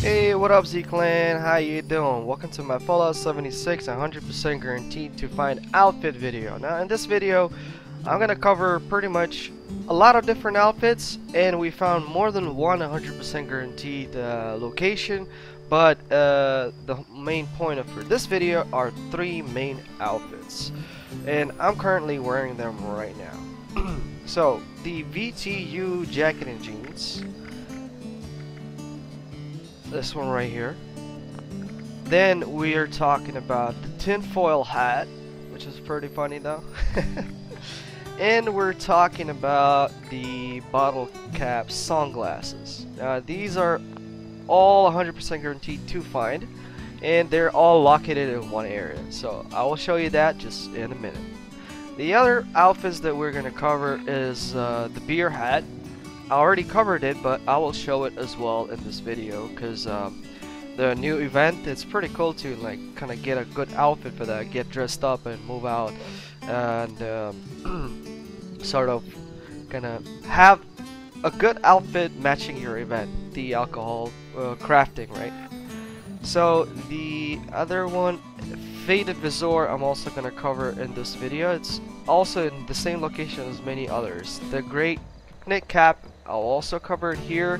Hey, what up Z Clan? How you doing? Welcome to my Fallout 76 100% guaranteed to find outfit video. Now in this video I'm gonna cover pretty much a lot of different outfits, and we found more than one 100% guaranteed location, but the main point for this video are three main outfits, and I'm currently wearing them right now. So the VTU jacket and jeans, this one right here. Then we are talking about the tinfoil hat, which is pretty funny though. And we're talking about the bottle cap sunglasses. These are all 100% guaranteed to find, and they're all located in one area, so I will show you that just in a minute. The other outfits that we're gonna cover is the beer hat. I already covered it, but I will show it as well in this video because the new event, it's pretty cool to like kind of get a good outfit for that, get dressed up and move out and sort of kind of have a good outfit matching your event, the alcohol crafting, right? So the other one, faded visor, I'm also gonna cover in this video. It's also in the same location as many others. The great knit cap, I'll also cover it here.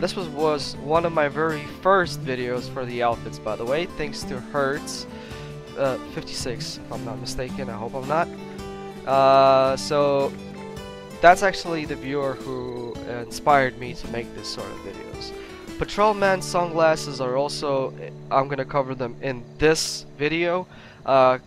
This was one of my very first videos for the outfits, by the way, thanks to Hertz56, if I'm not mistaken. I hope I'm not. So that's actually the viewer who inspired me to make this sort of videos. Patrolman sunglasses are also, I'm gonna cover them in this video,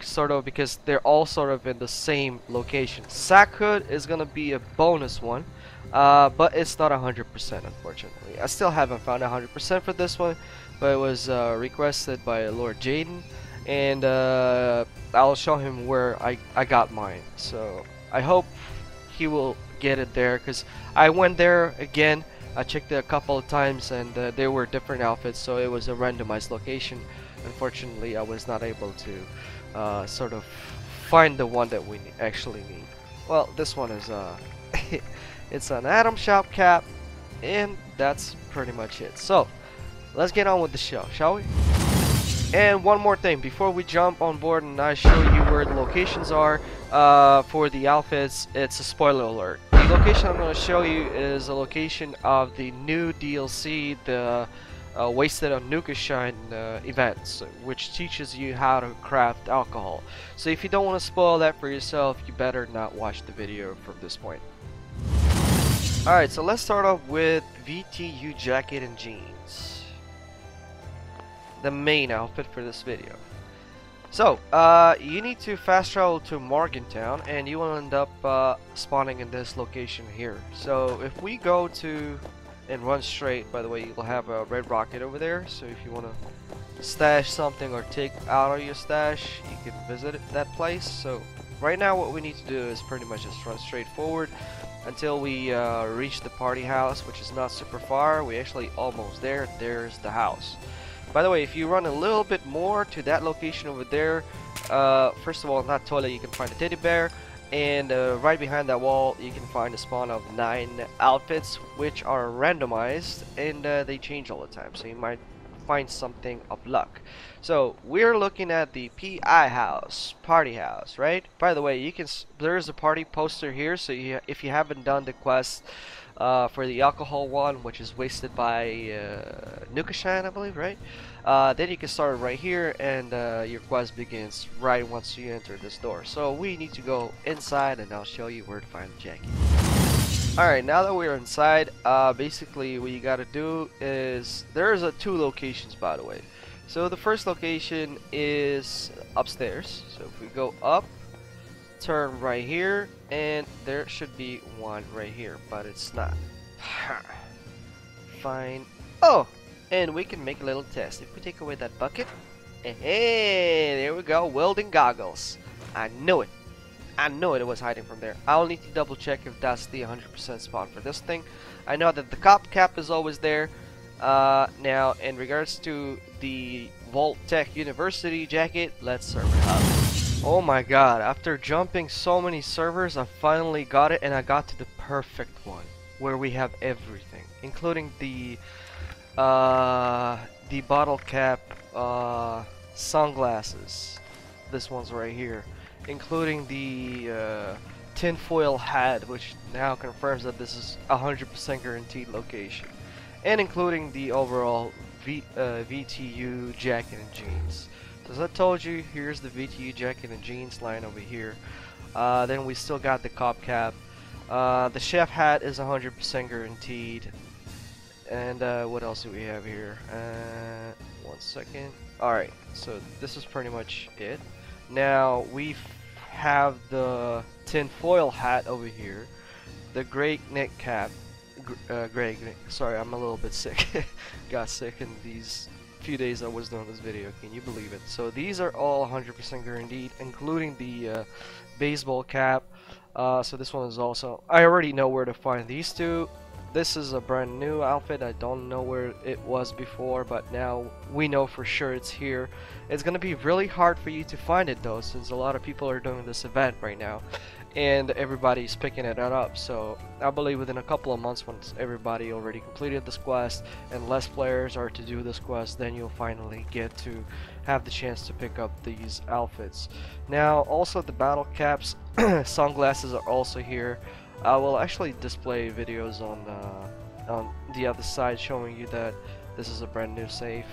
sort of because they're all sort of in the same location. Sack hood is gonna be a bonus one, but it's not 100% unfortunately. I still haven't found 100% for this one, but it was requested by Lord Jayden, and I'll show him where I got mine, so I hope he will get it there, because I went there again, I checked it a couple of times, and they were different outfits, so it was a randomized location. Unfortunately, I was not able to sort of find the one that we actually need. Well, this one is it's an Atom Shop cap, and that's pretty much it. So let's get on with the show, shall we? And one more thing before we jump on board and I show you where the locations are for the outfits, it's a spoiler alert. The location I'm going to show you is a location of the new DLC, the Wasted on Nuka Shine events, which teaches you how to craft alcohol. So if you don't want to spoil that for yourself, you better not watch the video from this point. Alright, so let's start off with VTU jacket and jeans, the main outfit for this video. So you need to fast travel to Morgantown, and you will end up spawning in this location here. So if we go to and run straight, by the way, you'll have a red rocket over there, so if you want to stash something or take out of your stash, you can visit that place. So right now what we need to do is pretty much just run straight forward until we reach the party house, which is not super far. We actually almost there. There's the house. By the way, if you run a little bit more to that location over there, first of all, in that toilet you can find a teddy bear, and right behind that wall you can find a spawn of 9 outfits, which are randomized, and they change all the time, so you might find something of luck. So we're looking at the PI house, party house, right? By the way, you can, there's a party poster here, so you, if you haven't done the quest for the alcohol one, which is wasted by Nuka Shine, I believe, right? Then you can start right here, and your quest begins right once you enter this door. So we need to go inside, and I'll show you where to find the jacket. Alright, now that we're inside, basically what you gotta do is, there's 2 locations, by the way. So the first location is upstairs, so if we go up, turn right here, and there should be one right here, but it's not. Fine. Oh, and we can make a little test. If we take away that bucket, hey, there we go, welding goggles. I knew it. I knew it was hiding from there. I'll need to double check if that's the 100% spot for this thing. I know that the cop cap is always there. Now, in regards to the Vault Tech University jacket, let's serve it up. Oh my god, after jumping so many servers, I finally got it, and I got to the perfect one, where we have everything, including the the bottle cap sunglasses, this one's right here, including the tinfoil hat, which now confirms that this is 100% guaranteed location, and including the overall VTU jacket and jeans. So as I told you, here's the VTU jacket and jeans line over here. Then we still got the cop cap. The chef hat is 100% guaranteed. And what else do we have here? One second. Alright, so this is pretty much it. Now we have the tinfoil hat over here, the great neck cap. Sorry, I'm a little bit sick. Got sick in these few days I was doing this video, can you believe it? So these are all 100% guaranteed, including the baseball cap. So this one is also, I already know where to find these two. This is a brand new outfit. I don't know where it was before, but now we know for sure it's here. It's gonna be really hard for you to find it though, since a lot of people are doing this event right now and everybody's picking it up. So I believe within a couple of months, once everybody already completed this quest and less players are to do this quest, then you'll finally get to have the chance to pick up these outfits. Now also the battle caps, sunglasses are also here. I will actually display videos on the other side showing you that this is a brand new safe.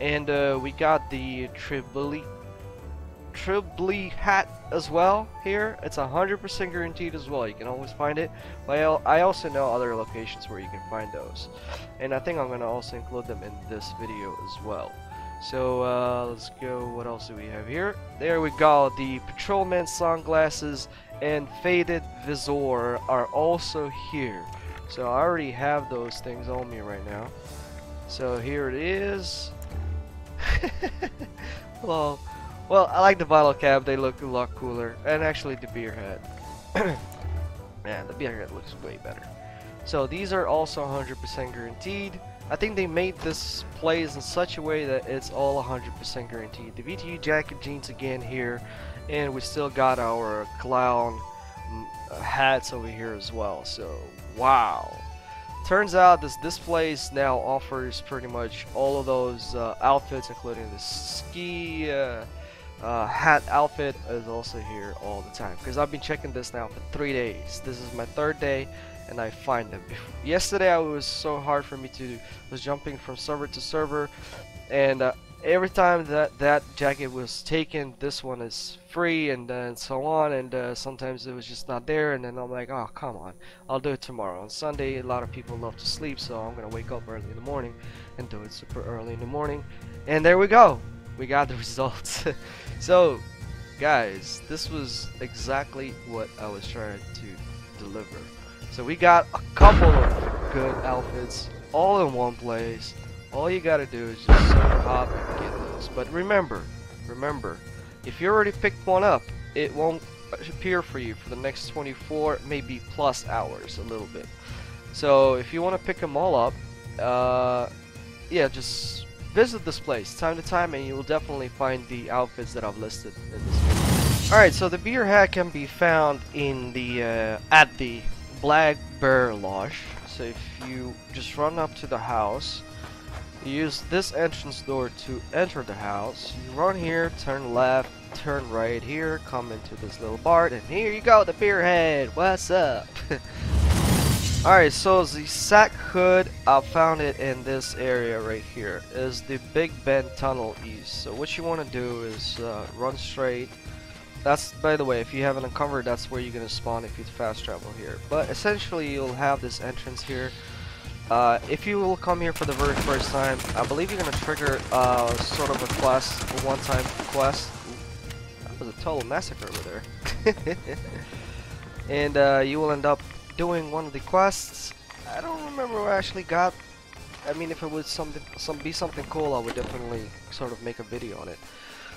And we got the Tribly hat as well here. It's 100% guaranteed as well. You can always find it. But I also know other locations where you can find those, and I think I'm gonna also include them in this video as well. So let's go. What else do we have here? There we go. The patrolman sunglasses and faded visor are also here. So I already have those things on me right now. So here it is. Hello. Well, I like the bottle cap, they look a lot cooler, and actually the beer head. Man, the beer head looks way better. So these are also 100% guaranteed. I think they made this plays in such a way that it's all 100% guaranteed. The VTU jacket jeans again here, and we still got our clown hats over here as well. So, wow. Turns out this place now offers pretty much all of those outfits, including the ski hat outfit is also here all the time, because I've been checking this now for 3 days. This is my third day and I find them. Yesterday it was so hard for me to was jumping from server to server, and every time that jacket was taken, this one is free, and so on, and sometimes it was just not there, and then I'm like, oh come on, I'll do it tomorrow. On Sunday a lot of people love to sleep, so I'm gonna wake up early in the morning and do it super early in the morning, and there we go, we got the results. So guys, this was exactly what I was trying to deliver. So we got a couple of good outfits all in one place. All you gotta do is just hop and get those. But remember, if you already picked one up, it won't appear for you for the next 24 maybe plus hours, a little bit. So if you want to pick them all up, yeah, just visit this place time to time and you will definitely find the outfits that I've listed in this video. Alright, so the beer hat can be found in the at the Black Bear Lodge. So if you just run up to the house, you use this entrance door to enter the house, you run here, turn left, turn right here, come into this little bar, and here you go, the beer head, what's up? Alright, so the sack hood, I found it in this area right here, is the Big Bend Tunnel East. So what you want to do is run straight. That's, by the way, if you haven't uncovered, that's where you're going to spawn if you fast travel here. But essentially you'll have this entrance here. If you will come here for the very first time, I believe you're going to trigger sort of a quest, a one-time quest. That was a total massacre over there. And you will end up doing one of the quests. I don't remember what I actually got. I mean, if it would be something cool, I would definitely sort of make a video on it.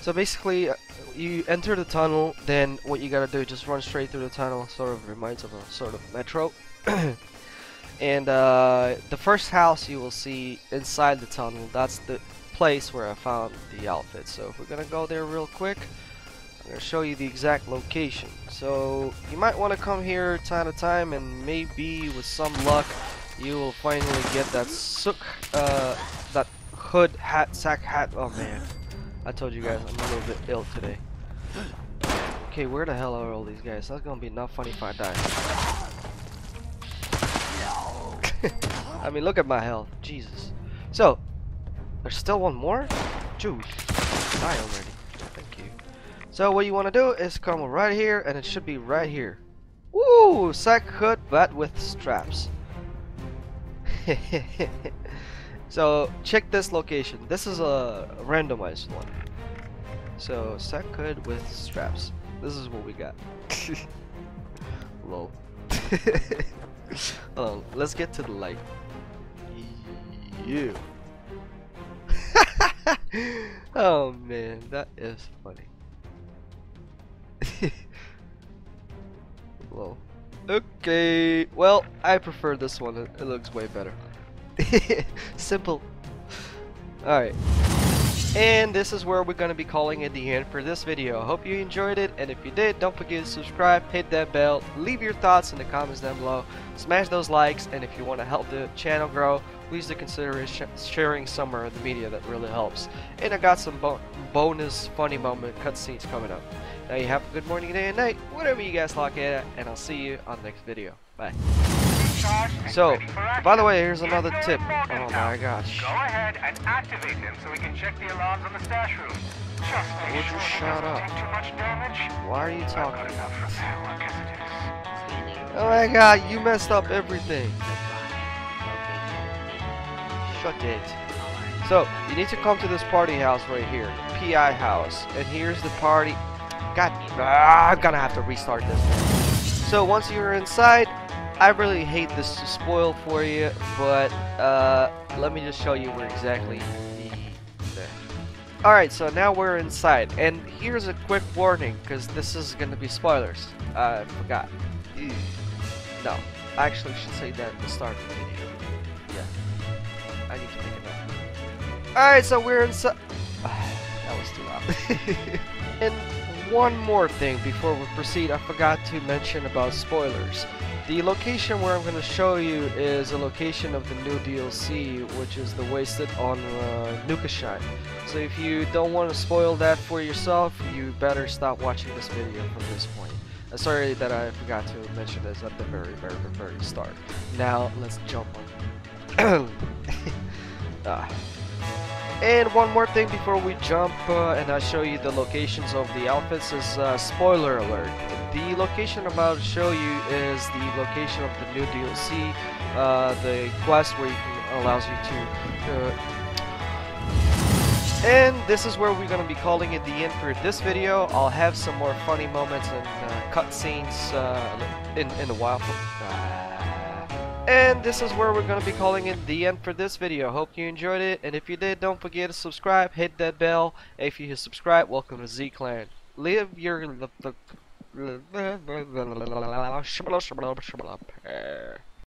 So basically, you enter the tunnel, then what you gotta do is just run straight through the tunnel. Sort of reminds of a sort of metro. And the first house you will see inside the tunnel, that's the place where I found the outfit. So if we're gonna go there real quick, I'm gonna show you the exact location. So you might want to come here time to time, and maybe with some luck you will finally get that that hood, hat, sack, hat. Oh man, I told you guys I'm a little bit ill today. Okay, where the hell are all these guys? That's gonna be not funny if I die. I mean, look at my health, Jesus. So, there's still one more? Dude, die already. Thank you. So what you wanna do is come right here, and it should be right here. Woo! Sack, hood, bat with straps. So check this location. This is a randomized one. So sack, hood with straps. This is what we got. Lol. Hold on, let's get to the light. You. Oh man, that is funny. Whoa. Okay, well, I prefer this one. It looks way better. Simple. Alright. And this is where we're going to be calling it the end for this video. I hope you enjoyed it, and if you did, don't forget to subscribe, hit that bell, leave your thoughts in the comments down below, smash those likes, and if you want to help the channel grow, please do consider sharing somewhere in the media. That really helps. And I got some bonus funny moment cutscenes coming up. Now you have a good morning, day, and night, whatever you guys like it at, and I'll see you on the next video. Bye. So, by the way, here's another tip. Oh my gosh. Go ahead and activate them so we can check the alarms on the stash room. Just make sure it doesn't take too much damage. Why are you talking? Oh my god, you messed up everything. Shut it. So, you need to come to this party house right here. PI house. And here's the party. God, I'm gonna have to restart this. So, once you're inside, I really hate this to spoil for you, but let me just show you where exactly the... Alright, so now we're inside, and here's a quick warning, because this is going to be spoilers. I forgot. No, I actually should say that at the start of the video. Yeah, I need to think about it. Alright, so we're inside... that was too loud. And one more thing before we proceed, I forgot to mention about spoilers. The location where I'm going to show you is a location of the new DLC, which is the Wasted on Nuka Shine. So if you don't want to spoil that for yourself, you better stop watching this video from this point. Sorry that I forgot to mention this at the very start. Now let's jump on. And one more thing before we jump and I show you the locations of the outfits is spoiler alert. The location I'm about to show you is the location of the new DLC, the quest where you can allows you to. And this is where we're gonna be calling it the end for this video. I'll have some more funny moments and cutscenes in a while. And this is where we're gonna be calling it the end for this video. Hope you enjoyed it, and if you did, don't forget to subscribe, hit that bell. If you hit subscribe, welcome to Z Clan. Live your.